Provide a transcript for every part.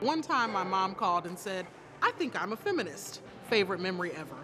One time my mom called and said, "I think I'm a feminist." Favorite memory ever?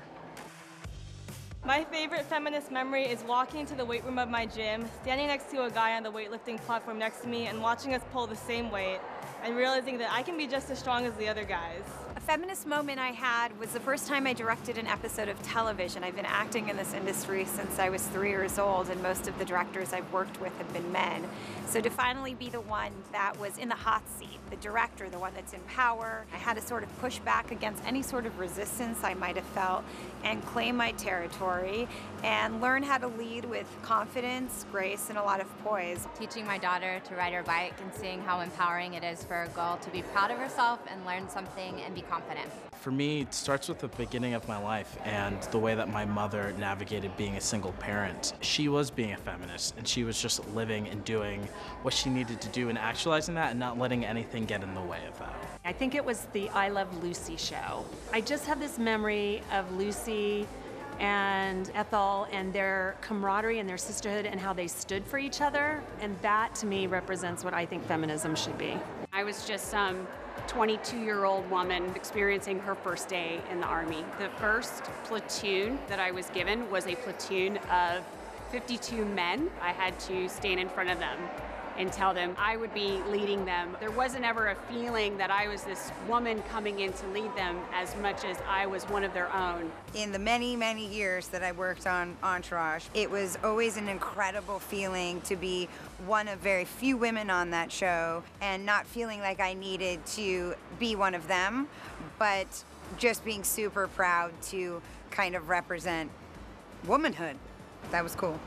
My favorite feminist memory is walking to the weight room of my gym, standing next to a guy on the weightlifting platform next to me and watching us pull the same weight and realizing that I can be just as strong as the other guys. A feminist moment I had was the first time I directed an episode of television. I've been acting in this industry since I was 3 years old, and most of the directors I've worked with have been men. So to finally be the one that was in the hot seat, the director, the one that's in power, I had to sort of push back against any sort of resistance I might have felt and claim my territory and learn how to lead with confidence, grace, and a lot of poise. Teaching my daughter to ride her bike and seeing how empowering it is for a girl to be proud of herself and learn something and be confident. For me, it starts with the beginning of my life and the way that my mother navigated being a single parent. She was being a feminist, and she was just living and doing what she needed to do and actualizing that and not letting anything get in the way of that. I think it was the I Love Lucy show. I just have this memory of Lucy and Ethel and their camaraderie and their sisterhood and how they stood for each other, and that to me represents what I think feminism should be. I was just some 22-year-old woman experiencing her first day in the Army. The first platoon that I was given was a platoon of 52 men. I had to stand in front of them and tell them I would be leading them. There wasn't ever a feeling that I was this woman coming in to lead them as much as I was one of their own. In the many, many years that I worked on Entourage, it was always an incredible feeling to be one of very few women on that show and not feeling like I needed to be one of them, but just being super proud to kind of represent womanhood. That was cool.